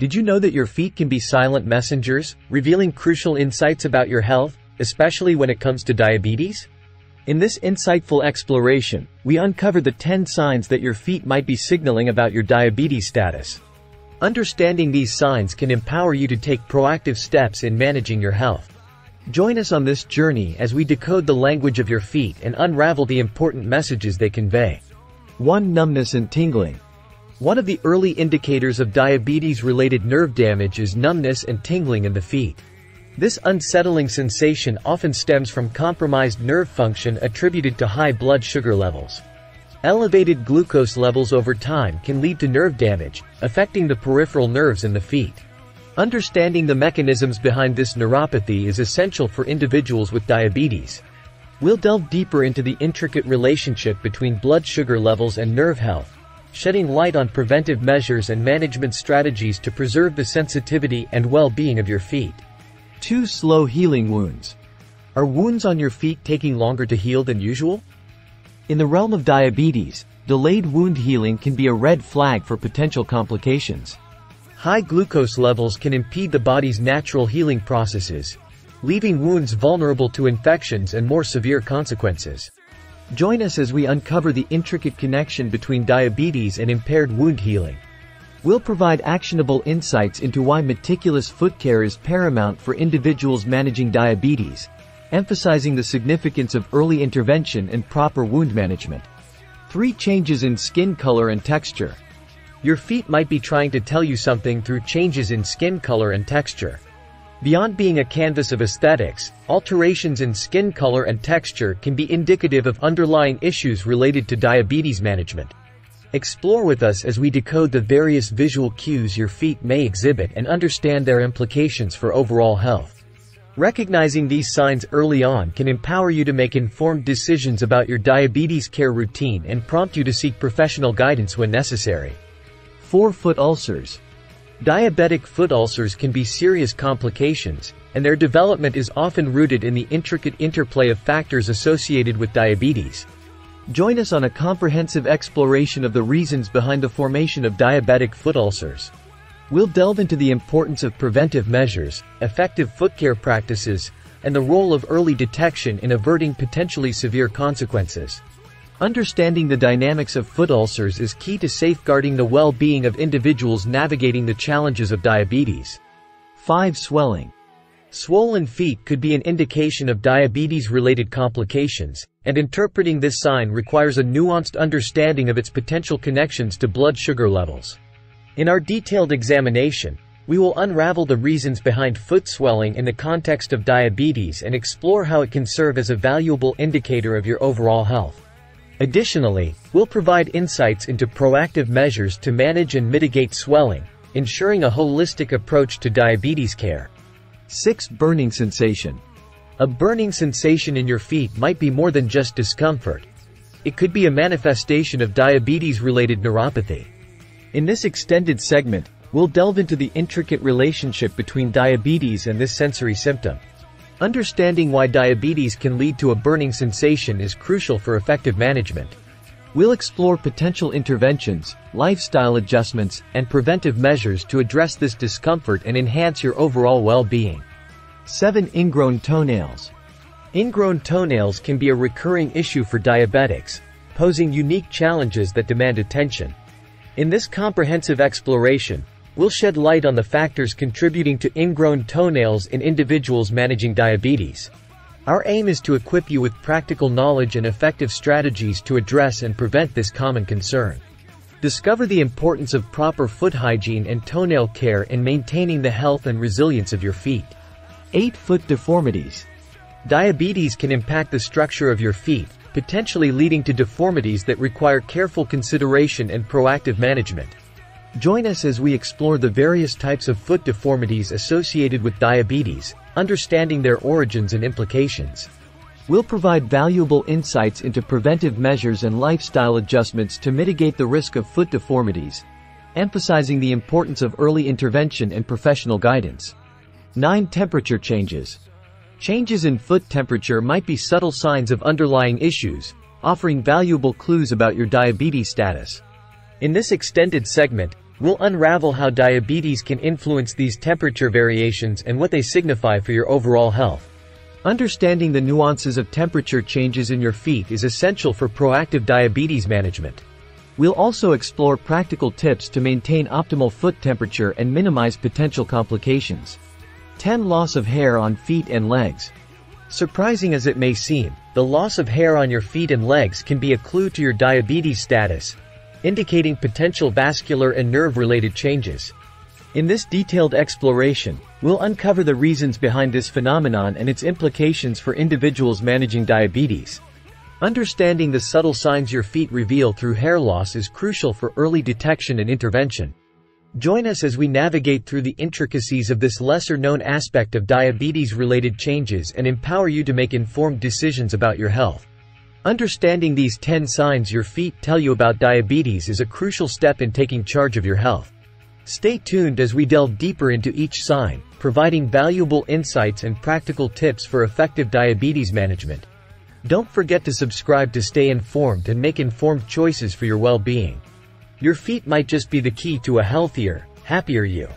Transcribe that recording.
Did you know that your feet can be silent messengers, revealing crucial insights about your health, especially when it comes to diabetes? In this insightful exploration, we uncover the 10 signs that your feet might be signaling about your diabetes status. Understanding these signs can empower you to take proactive steps in managing your health. Join us on this journey as we decode the language of your feet and unravel the important messages they convey. 1. Numbness and tingling. One of the early indicators of diabetes-related nerve damage is numbness and tingling in the feet. This unsettling sensation often stems from compromised nerve function attributed to high blood sugar levels. Elevated glucose levels over time can lead to nerve damage, affecting the peripheral nerves in the feet. Understanding the mechanisms behind this neuropathy is essential for individuals with diabetes. We'll delve deeper into the intricate relationship between blood sugar levels and nerve health, shedding light on preventive measures and management strategies to preserve the sensitivity and well-being of your feet. 2. Slow healing wounds. Are wounds on your feet taking longer to heal than usual? In the realm of diabetes, delayed wound healing can be a red flag for potential complications. High glucose levels can impede the body's natural healing processes, leaving wounds vulnerable to infections and more severe consequences. Join us as we uncover the intricate connection between diabetes and impaired wound healing. We'll provide actionable insights into why meticulous foot care is paramount for individuals managing diabetes, emphasizing the significance of early intervention and proper wound management. 3. Changes in skin color and texture. Your feet might be trying to tell you something through changes in skin color and texture. Beyond being a canvas of aesthetics, alterations in skin color and texture can be indicative of underlying issues related to diabetes management. Explore with us as we decode the various visual cues your feet may exhibit and understand their implications for overall health. Recognizing these signs early on can empower you to make informed decisions about your diabetes care routine and prompt you to seek professional guidance when necessary. 4. Foot ulcers. Diabetic foot ulcers can be serious complications, and their development is often rooted in the intricate interplay of factors associated with diabetes. Join us on a comprehensive exploration of the reasons behind the formation of diabetic foot ulcers. We'll delve into the importance of preventive measures, effective foot care practices, and the role of early detection in averting potentially severe consequences. Understanding the dynamics of foot ulcers is key to safeguarding the well-being of individuals navigating the challenges of diabetes. 5. Swelling. Swollen feet could be an indication of diabetes-related complications, and interpreting this sign requires a nuanced understanding of its potential connections to blood sugar levels. In our detailed examination, we will unravel the reasons behind foot swelling in the context of diabetes and explore how it can serve as a valuable indicator of your overall health. Additionally, we'll provide insights into proactive measures to manage and mitigate swelling, ensuring a holistic approach to diabetes care. 6. Burning sensation. A burning sensation in your feet might be more than just discomfort. It could be a manifestation of diabetes-related neuropathy. In this extended segment, we'll delve into the intricate relationship between diabetes and this sensory symptom. Understanding why diabetes can lead to a burning sensation is crucial for effective management. We'll explore potential interventions, lifestyle adjustments, and preventive measures to address this discomfort and enhance your overall well-being. 7. Ingrown toenails. Ingrown toenails can be a recurring issue for diabetics, posing unique challenges that demand attention. In this comprehensive exploration, we'll shed light on the factors contributing to ingrown toenails in individuals managing diabetes. Our aim is to equip you with practical knowledge and effective strategies to address and prevent this common concern. Discover the importance of proper foot hygiene and toenail care in maintaining the health and resilience of your feet. 8. Foot deformities. Diabetes can impact the structure of your feet, potentially leading to deformities that require careful consideration and proactive management. Join us as we explore the various types of foot deformities associated with diabetes, understanding their origins and implications. We'll provide valuable insights into preventive measures and lifestyle adjustments to mitigate the risk of foot deformities, emphasizing the importance of early intervention and professional guidance. 9. Temperature changes. Changes in foot temperature might be subtle signs of underlying issues, offering valuable clues about your diabetes status. In this extended segment, We'll unravel how diabetes can influence these temperature variations and what they signify for your overall health. Understanding the nuances of temperature changes in your feet is essential for proactive diabetes management. We'll also explore practical tips to maintain optimal foot temperature and minimize potential complications. 10. Loss of hair on feet and legs. Surprising as it may seem, the loss of hair on your feet and legs can be a clue to your diabetes status, indicating potential vascular and nerve-related changes. In this detailed exploration, we'll uncover the reasons behind this phenomenon and its implications for individuals managing diabetes. Understanding the subtle signs your feet reveal through hair loss is crucial for early detection and intervention. Join us as we navigate through the intricacies of this lesser-known aspect of diabetes-related changes and empower you to make informed decisions about your health. Understanding these 10 signs your feet tell you about diabetes is a crucial step in taking charge of your health. Stay tuned as we delve deeper into each sign, providing valuable insights and practical tips for effective diabetes management. Don't forget to subscribe to stay informed and make informed choices for your well-being. Your feet might just be the key to a healthier, happier you.